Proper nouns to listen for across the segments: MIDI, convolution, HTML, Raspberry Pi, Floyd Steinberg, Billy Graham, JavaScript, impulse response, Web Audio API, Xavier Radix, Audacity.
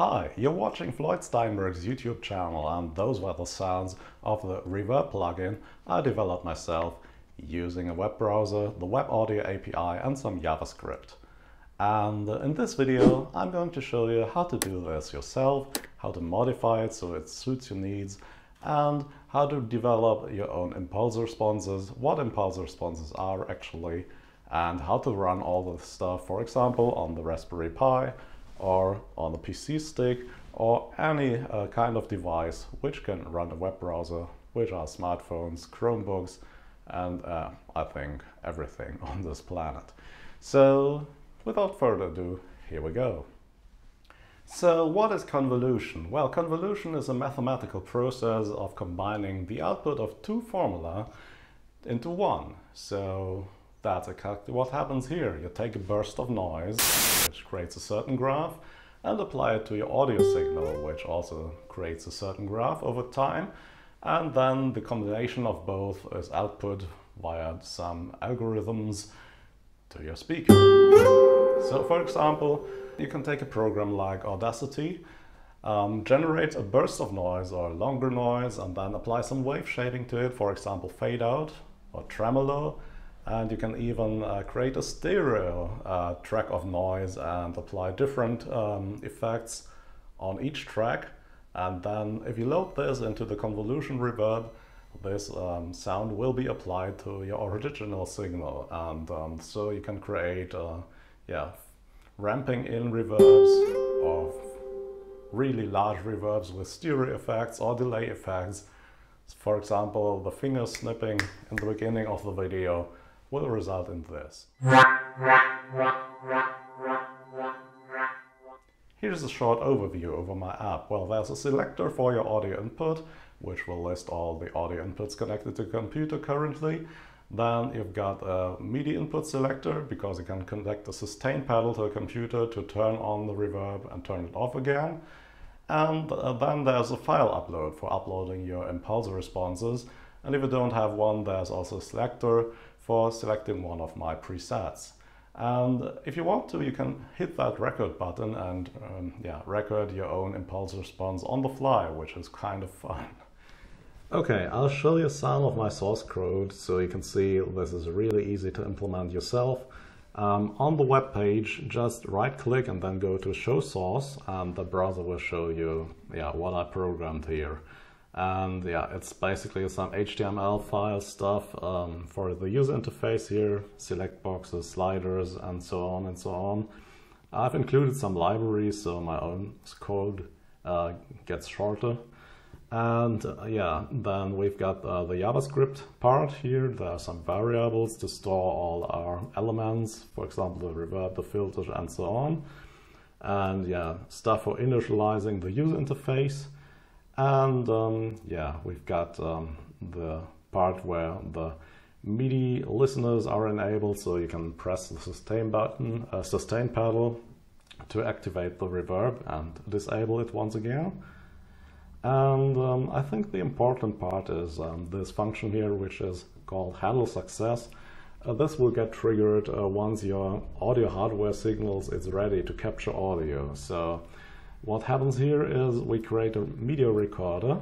Hi, you're watching Floyd Steinberg's YouTube channel, and those were the sounds of the reverb plugin I developed myself using a web browser, the Web Audio API, and some JavaScript. And in this video, I'm going to show you how to do this yourself, how to modify it so it suits your needs, and how to develop your own impulse responses, what impulse responses are actually, and how to run all this stuff, for example, on the Raspberry Pi or on the PC stick or any kind of device which can run a web browser, which are smartphones, Chromebooks, and I think everything on this planet. So without further ado, here we go. So what is convolution? Well, convolution is a mathematical process of combining the output of two formulae into one. So that's exactly what happens here. You take a burst of noise, which creates a certain graph, and apply it to your audio signal, which also creates a certain graph over time. And then the combination of both is output via some algorithms to your speaker. So for example, you can take a program like Audacity, generate a burst of noise or a longer noise, and then apply some wave shading to it, for example fade out or tremolo, and you can even create a stereo track of noise and apply different effects on each track. And then if you load this into the convolution reverb, this sound will be applied to your original signal, and so you can create ramping in reverbs or really large reverbs with stereo effects or delay effects. For example, the finger snipping in the beginning of the video will result in this. Here's a short overview over my app. Well, there's a selector for your audio input, which will list all the audio inputs connected to the computer currently. Then you've got a MIDI input selector, because you can connect the sustain pedal to a computer to turn on the reverb and turn it off again. And then there's a file upload for uploading your impulse responses. And if you don't have one, there's also a selector for selecting one of my presets. And if you want to, you can hit that record button and record your own impulse response on the fly, which is kind of fun. Okay, I'll show you some of my source code so you can see this is really easy to implement yourself. On the web page, just right-click and then go to Show Source, and the browser will show you what I programmed here. And it's basically some HTML file stuff for the user interface here, select boxes, sliders, and so on and so on. I've included some libraries so my own code gets shorter. And then we've got the JavaScript part here. There are some variables to store all our elements, for example, the reverb, the filters, and so on. And stuff for initializing the user interface. And we've got the part where the MIDI listeners are enabled, so you can press the sustain pedal to activate the reverb and disable it once again. And I think the important part is this function here, which is called handle success. This will get triggered once your audio hardware signals is ready to capture audio. So what happens here is we create a media recorder,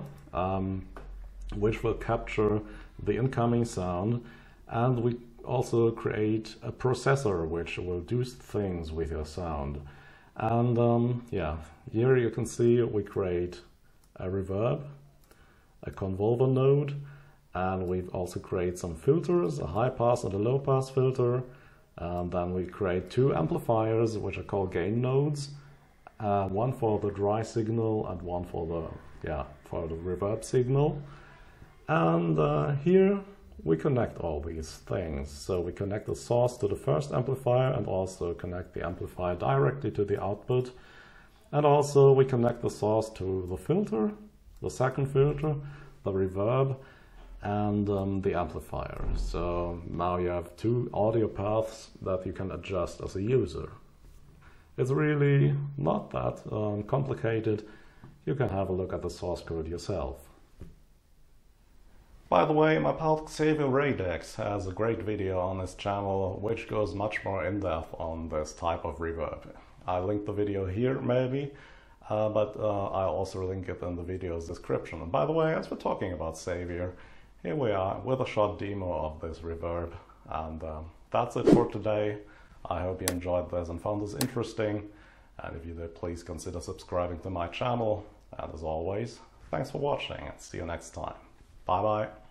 which will capture the incoming sound, and we also create a processor which will do things with your sound. And yeah, here you can see we create a reverb, a convolver node, and we also create some filters, a high pass and a low pass filter, and then we create two amplifiers which are called gain nodes, one for the dry signal and one for the reverb signal. And here we connect all these things. So we connect the source to the first amplifier and also connect the amplifier directly to the output. And also we connect the source to the filter, the second filter, the reverb, and the amplifier. So now you have two audio paths that you can adjust as a user. It's really not that complicated. You can have a look at the source code yourself. By the way, my pal Xavier Radix has a great video on his channel which goes much more in-depth on this type of reverb. I linked the video here maybe, but I'll also link it in the video's description. And by the way, as we're talking about Xavier, here we are with a short demo of this reverb. And that's it for today. I hope you enjoyed this and found this interesting. And if you did, please consider subscribing to my channel. And as always, thanks for watching and see you next time. Bye bye.